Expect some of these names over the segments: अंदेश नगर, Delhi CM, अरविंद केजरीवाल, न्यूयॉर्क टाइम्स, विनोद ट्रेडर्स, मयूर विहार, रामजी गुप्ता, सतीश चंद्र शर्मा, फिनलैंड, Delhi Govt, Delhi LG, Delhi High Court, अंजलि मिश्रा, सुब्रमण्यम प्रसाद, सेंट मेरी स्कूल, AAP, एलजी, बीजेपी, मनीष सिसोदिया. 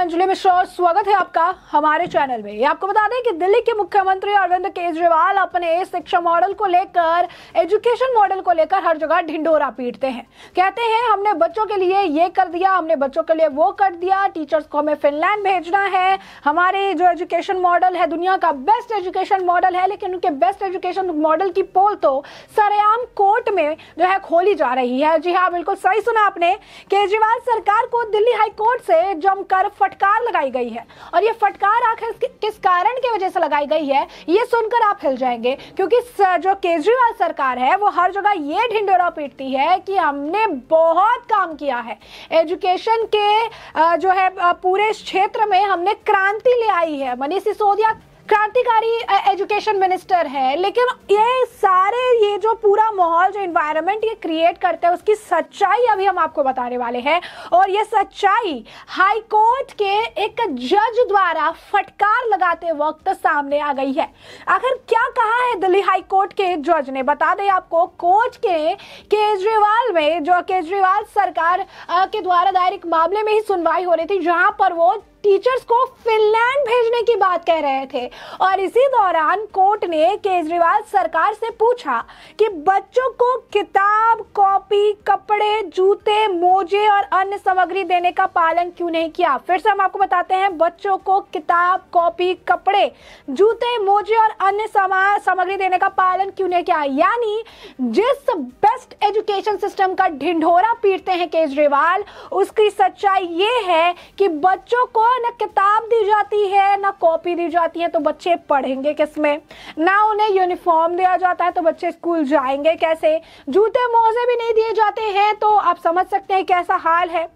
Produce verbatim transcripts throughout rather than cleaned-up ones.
अंजलि मिश्रा और स्वागत है आपका हमारे चैनल में। आपको बता दें कि दिल्ली के मुख्यमंत्री अरविंद केजरीवाल अपने शिक्षा मॉडल को लेकर, एजुकेशन मॉडल को लेकर हर जगह ढिंढोरा पीटते हैं। कहते हैं हमने बच्चों के लिए ये कर दिया, हमने बच्चों के लिए वो कर दिया, टीचर्स को हमें फिनलैंड भेजना है, हमारे जो एजुकेशन मॉडल है दुनिया का बेस्ट एजुकेशन मॉडल है। लेकिन उनके बेस्ट एजुकेशन मॉडल की पोल तो सरेआम कोर्ट में जो है खोली जा रही है। जी हाँ, बिल्कुल सही सुना आपने। केजरीवाल सरकार को दिल्ली हाईकोर्ट से जमकर फटकार लगाई गई है और ये फटकार आखिर किस कारण की वजह से लगाई गई है ये सुनकर आप हिल जाएंगे, क्योंकि जो केजरीवाल सरकार है वो हर जगह ये ढिंढोरा पीटती है कि हमने बहुत काम किया है एजुकेशन के जो है पूरे क्षेत्र में, हमने क्रांति ले आई है। मनीष सिसोदिया क्रांतिकारी एजुकेशन मिनिस्टर है, लेकिन ये सारे ये जो पूरा माहौल, जो इन्वायरमेंट ये क्रिएट करते हैं उसकी सच्चाई अभी हम आपको बताने वाले हैं। और ये सच्चाई हाई कोर्ट के एक जज द्वारा फटकार लगाते वक्त सामने आ गई है। आखिर क्या कहा है दिल्ली हाई कोर्ट के जज ने, बता दें आपको। कोर्ट के केजरीवाल में जो केजरीवाल सरकार के द्वारा दायर एक मामले में ही सुनवाई हो रही थी, जहां पर वो टीचर्स को फिनलैंड भेजने की बात कह रहे थे। और इसी दौरान कोर्ट ने केजरीवाल सरकार से पूछा कि बच्चों को किताब, कॉपी, कपड़े, जूते, मोजे और अन्य सामग्री देने का पालन क्यों नहीं किया। फिर से हम आपको बताते हैं, बच्चों को किताब, कॉपी, कपड़े, जूते, मोजे और अन्य सामग्री देने का पालन क्यों नहीं किया। यानी जिस बेस्ट एजुकेशन सिस्टम का ढिंढोरा पीटते हैं केजरीवाल, उसकी सच्चाई ये है कि बच्चों को ना किताब दी जाती है, ना कॉपी दी जाती है, तो बच्चे पढ़ेंगे किसमें, ना उन्हें यूनिफॉर्म दिया जाता है तो बच्चे स्कूल जाएंगे कैसे, जूते मोजे भी नहीं दिए जाते हैं, तो आप समझ सकते हैं कैसा हाल है।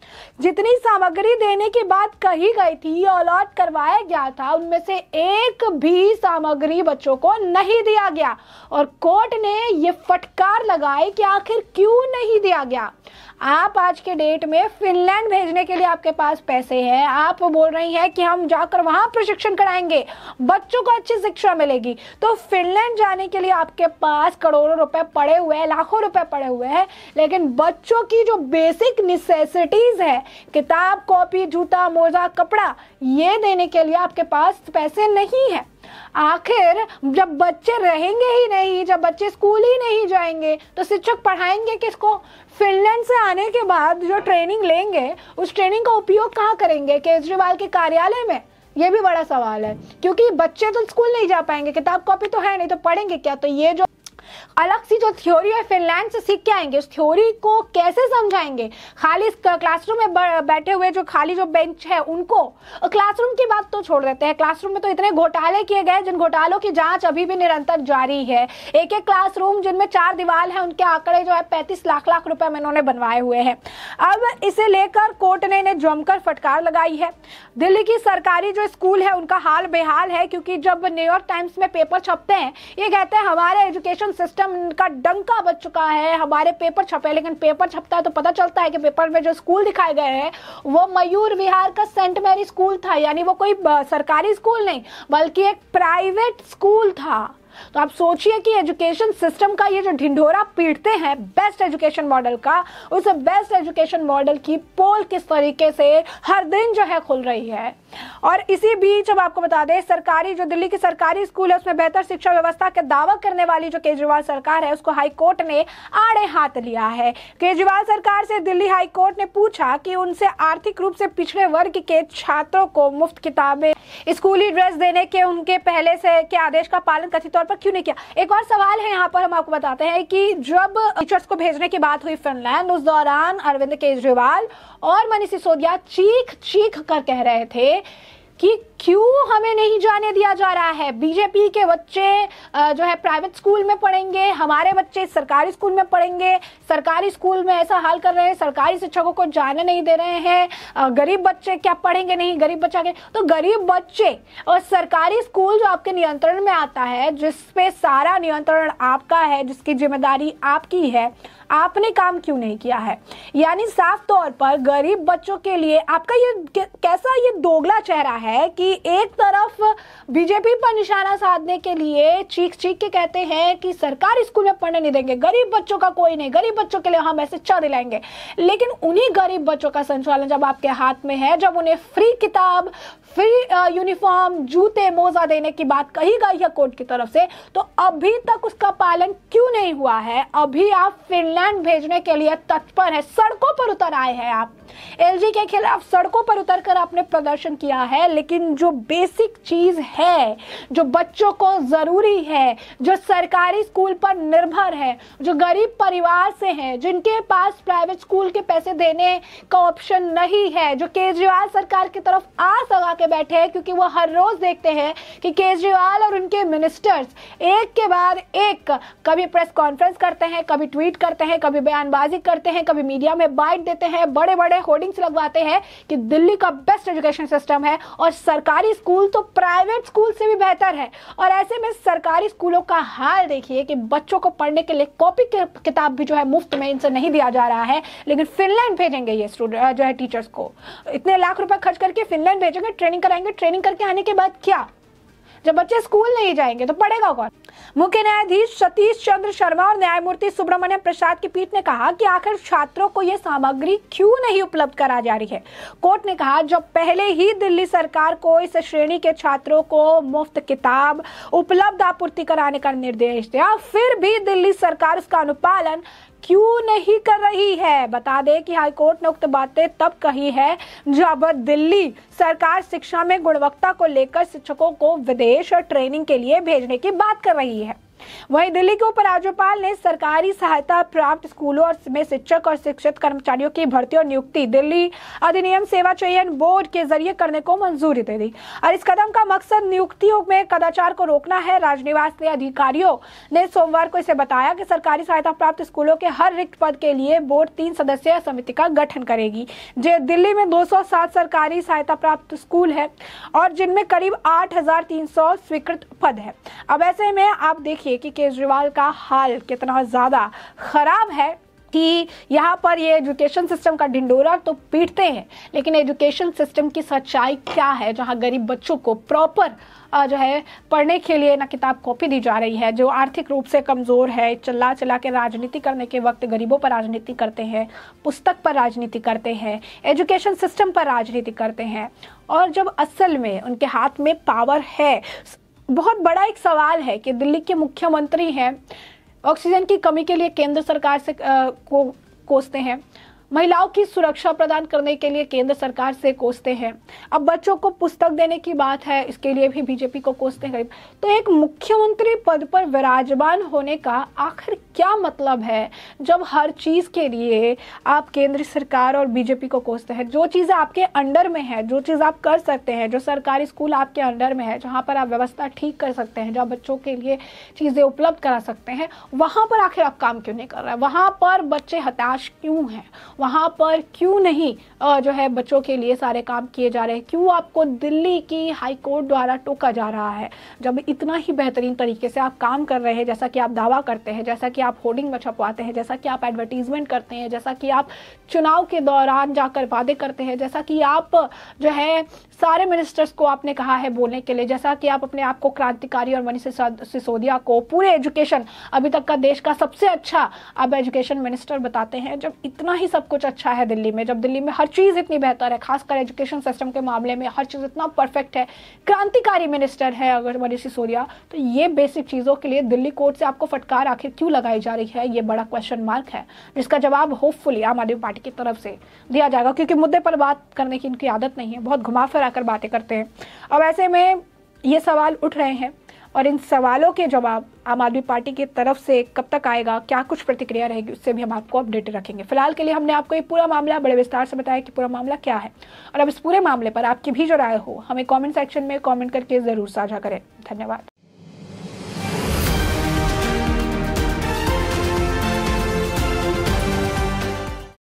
जितनी सामग्री देने की बात कही गई थी, अलॉट करवाया गया था, उनमें से एक भी सामग्री बच्चों को नहीं दिया गया। और कोर्ट ने यह फटकार लगाई कि आखिर क्यों नहीं दिया गया। आप आज के डेट में फिनलैंड भेजने के लिए आपके पास पैसे हैं, आप बोल रही हैं कि हम जाकर वहां प्रशिक्षण कराएंगे, बच्चों को अच्छी शिक्षा मिलेगी, तो फिनलैंड जाने के लिए आपके पास करोड़ों रुपए पड़े हुए हैं, लाखों रुपए पड़े हुए हैं, लेकिन बच्चों की जो बेसिक नेसेसिटीज है, किताब, कॉपी, जूता, मोजा, कपड़ा, ये देने के लिए आपके पास पैसे नहीं है। आखिर जब बच्चे रहेंगे ही नहीं, जब बच्चे स्कूल ही नहीं जाएंगे, तो शिक्षक पढ़ाएंगे किसको। फिनलैंड से आने के बाद जो ट्रेनिंग लेंगे, उस ट्रेनिंग का उपयोग कहाँ करेंगे, केजरीवाल के कार्यालय में, ये भी बड़ा सवाल है। क्योंकि बच्चे तो स्कूल नहीं जा पाएंगे, किताब कॉपी तो है नहीं, तो पढ़ेंगे क्या। तो ये जो अलग सी जो थ्योरी है फिनलैंड से सीख के आएंगे, उस थ्योरी को कैसे समझाएंगे खाली क्लासरूम में बैठे हुए जो खाली जो बेंच है उनको। क्लासरूम की बात तो छोड़ देते हैं, क्लासरूम में तो इतने घोटाले किए गए, जिन घोटालों की जांच अभी भी निरंतर जारी है। एक एक क्लासरूम जिनमें चार दीवार है, उनके आंकड़े जो है पैंतीस लाख लाख रुपए में इन्होंने बनवाए हुए हैं। अब इसे लेकर कोर्ट ने इन्हें जमकर फटकार लगाई है। दिल्ली की सरकारी जो स्कूल है उनका हाल बेहाल है, क्योंकि जब न्यूयॉर्क टाइम्स में पेपर छपते हैं, ये कहते हैं हमारे एजुकेशन सिस्टम का डंका बच चुका है, हमारे पेपर छपे। लेकिन पेपर छपता है तो पता चलता है कि पेपर में जो स्कूल दिखाए गए हैं वो मयूर विहार का सेंट मेरी स्कूल था, यानी वो कोई सरकारी स्कूल नहीं बल्कि एक प्राइवेट स्कूल था। तो आप सोचिए कि एजुकेशन सिस्टम का ये जो ढिंढोरा पीटते हैं बेस्ट एजुकेशन मॉडल का, उस बेस्ट एजुकेशन मॉडल की पोल किस तरीके से हर दिन जो है खुल रही है। और इसी बीच अब आपको बता दें, सरकारी जो दिल्ली की सरकारी स्कूल है उसमें बेहतर शिक्षा व्यवस्था का दावा करने वाली जो केजरीवाल सरकार है उसको हाईकोर्ट ने आड़े हाथ लिया है। केजरीवाल सरकार से दिल्ली हाईकोर्ट ने पूछा कि उनसे आर्थिक रूप से पिछड़े वर्ग के छात्रों को मुफ्त किताबें, स्कूली ड्रेस देने के उनके पहले से के आदेश का पालन कथित पर क्यों नहीं किया। एक और सवाल है यहाँ पर, हम आपको बताते हैं कि जब टीचर्स को भेजने की बात हुई फिनलैंड, उस दौरान अरविंद केजरीवाल और मनीष सिसोदिया चीख चीख कर कह रहे थे कि क्यों हमें नहीं जाने दिया जा रहा है, बीजेपी के बच्चे जो है प्राइवेट स्कूल में पढ़ेंगे, हमारे बच्चे सरकारी स्कूल में पढ़ेंगे, सरकारी स्कूल में ऐसा हाल कर रहे हैं, सरकारी शिक्षकों को जाने नहीं दे रहे हैं, गरीब बच्चे क्या पढ़ेंगे नहीं, गरीब बच्चा के तो गरीब बच्चे और सरकारी स्कूल जो आपके नियंत्रण में आता है, जिस पे सारा नियंत्रण आपका है, जिसकी जिम्मेदारी आपकी है, आपने काम क्यों नहीं किया है। यानी साफ तौर पर गरीब बच्चों के लिए आपका ये कैसा ये दोगला चेहरा है कि एक तरफ बीजेपी पर निशाना साधने के लिए चीख चीख के कहते हैं कि सरकार स्कूल में पढ़ने नहीं देंगे, गरीब बच्चों का कोई नहीं, गरीब बच्चों के लिए हम ऐसे चाय दिलाएंगे, लेकिन उन्हीं गरीब बच्चों का संचालन जब आपके हाथ में है, जब उन्हें फ्री किताब, फ्री यूनिफॉर्म, जूते, मोजा देने की बात कही गई है कोर्ट की तरफ से, तो अभी तक उसका पालन क्यों नहीं हुआ है। अभी आप फिनलैंड भेजने के लिए तत्पर है, सड़कों पर उतर आए हैं, आप एलजी के खिलाफ सड़कों पर उतर कर आपने प्रदर्शन किया है, लेकिन जो बेसिक चीज है, जो बच्चों को जरूरी है, जो सरकारी स्कूल पर निर्भर है, जो गरीब परिवार से है, जिनके पास प्राइवेट स्कूल के पैसे देने का ऑप्शन नहीं है, जो केजरीवाल सरकार की तरफ आस लगा के बैठे हैं, क्योंकि वो हर रोज देखते हैं कि केजरीवाल और उनके मिनिस्टर्स एक के बाद एक कभी प्रेस कॉन्फ्रेंस करते हैं, कभी ट्वीट करते हैं, कभी बयानबाजी करते हैं, कभी मीडिया में बाइट देते हैं, बड़े बड़े होर्डिंग्स लगवाते हैं कि दिल्ली का बेस्ट एजुकेशन सिस्टम है और सरकारी स्कूल तो प्राइवेट स्कूल से भी बेहतर है। और ऐसे में सरकारी स्कूलों का हाल देखिए कि बच्चों को पढ़ने के लिए कॉपी किताब भी जो है मुफ्त में इनसे नहीं दिया जा रहा है, लेकिन फिनलैंड भेजेंगे ये स्टूडेंट जो है टीचर्स को, इतने लाख रुपए खर्च करके फिनलैंड भेजेंगे, ट्रेनिंग कराएंगे, ट्रेनिंग करके आने के बाद क्या, जब बच्चे स्कूल नहीं जाएंगे तो पढ़ेगा कौन। मुख्य न्यायाधीश सतीश चंद्र शर्मा और न्यायमूर्ति सुब्रमण्यम प्रसाद की पीठ ने कहा कि आखिर छात्रों को यह सामग्री क्यों नहीं उपलब्ध करा जा रही है। कोर्ट ने कहा जब पहले ही दिल्ली सरकार को इस श्रेणी के छात्रों को मुफ्त किताब उपलब्ध आपूर्ति कराने का निर्देश दिया, फिर भी दिल्ली सरकार उसका अनुपालन क्यों नहीं कर रही है। बता दें कि हाईकोर्ट ने उक्त बातें तब कही है जब दिल्ली सरकार शिक्षा में गुणवत्ता को लेकर शिक्षकों को विदेश और ट्रेनिंग के लिए भेजने की बात कर रही है। वहीं दिल्ली के उपराज्यपाल ने सरकारी सहायता प्राप्त स्कूलों में शिक्षक और शिक्षित कर्मचारियों की भर्ती और नियुक्ति दिल्ली अधिनियम सेवा चयन बोर्ड के जरिए करने को मंजूरी दे दी और इस कदम का मकसद नियुक्तियों में कदाचार को रोकना है। राजनिवास के अधिकारियों ने सोमवार को इसे बताया कि सरकारी सहायता प्राप्त स्कूलों के हर रिक्त पद के लिए बोर्ड तीन सदस्यीय समिति का गठन करेगी। जो दिल्ली में दो सौ सात सरकारी सहायता प्राप्त स्कूल है और जिनमें करीब आठ हजार तीन सौ स्वीकृत पद है। अब ऐसे में आप देखिए कि केजरीवाल का हाल कितना ज्यादा खराब है कि यहाँ पर ये एजुकेशन सिस्टम का ढिंडोरा तो पीटते हैं, लेकिन एजुकेशन सिस्टम की सच्चाई क्या है, जहाँ गरीब बच्चों को प्रॉपर जो है पढ़ने के लिए ना किताब कॉपी दी जा रही है, जो आर्थिक रूप से कमज़ोर है, चला चला के राजनीति करने के वक्त गरीबों पर राजनीति करते हैं, पुस्तक पर राजनीति करते हैं, एजुकेशन सिस्टम पर राजनीति करते हैं। और जब असल में उनके हाथ में पावर है, बहुत बड़ा एक सवाल है कि दिल्ली के मुख्यमंत्री हैं, ऑक्सीजन की कमी के लिए केंद्र सरकार से आ, को कोसते हैं, महिलाओं की सुरक्षा प्रदान करने के लिए केंद्र सरकार से कोसते हैं, अब बच्चों को पुस्तक देने की बात है, इसके लिए भी बीजेपी को कोसते हैं। तो एक मुख्यमंत्री पद पर विराजमान होने का आखिर क्या मतलब है जब हर चीज़ के लिए आप केंद्र सरकार और बीजेपी को कोसते हैं। जो चीज़ें आपके अंडर में है, जो चीज़ आप कर सकते हैं, जो सरकारी स्कूल आपके अंडर में है, जहाँ पर आप व्यवस्था ठीक कर सकते हैं, जहाँ बच्चों के लिए चीज़ें उपलब्ध करा सकते हैं, वहाँ पर आखिर आप काम क्यों नहीं कर रहे, वहाँ पर बच्चे हताश क्यों हैं, वहाँ पर क्यों नहीं जो है बच्चों के लिए सारे काम किए जा रहे हैं, क्यों आपको दिल्ली की हाई कोर्ट द्वारा टोका जा रहा है, जब इतना ही बेहतरीन तरीके से आप काम कर रहे हैं, जैसा कि आप दावा करते हैं, जैसा कि आप होर्डिंग में छपवाते हैं, जैसा कि आप एडवर्टीजमेंट करते हैं, जैसा कि आप चुनाव के दौरान जाकर वादे करते हैं, जैसा कि आप जो है सारे मिनिस्टर्स को आपने कहा है बोलने के लिए, जैसा कि आप अपने आप को क्रांतिकारी और मनीष सिसोदिया को पूरे एजुकेशन अभी तक का देश का सबसे अच्छा आप एजुकेशन मिनिस्टर बताते हैं। जब इतना ही सब कुछ अच्छा है दिल्ली में, जब दिल्ली में हर चीज़ इतनी बेहतर है, खासकर एजुकेशन सिस्टम के मामले में हर चीज़ इतना परफेक्ट है, क्रांतिकारी मिनिस्टर है अगर मनीष सिसोदिया, तो ये बेसिक चीज़ों के लिए दिल्ली कोर्ट से आपको फटकार आखिर क्यों लगाई जा रही है, ये बड़ा क्वेश्चन मार्क है, जिसका जवाब होपफुली आम आदमी पार्टी की तरफ से दिया जाएगा, क्योंकि मुद्दे पर बात करने की इनकी आदत नहीं है, बहुत घुमा फिरा कर बातें करते हैं। अब ऐसे में ये सवाल उठ रहे हैं और इन सवालों के जवाब आम आदमी पार्टी की तरफ से कब तक आएगा, क्या कुछ प्रतिक्रिया रहेगी, उससे भी हम आपको अपडेटेड रखेंगे। फिलहाल के लिए हमने आपको ये पूरा मामला बड़े विस्तार से बताया कि पूरा मामला क्या है, और अब इस पूरे मामले पर आपकी भी जो राय हो हमें कमेंट सेक्शन में कमेंट करके ज़रूर साझा करें। धन्यवाद।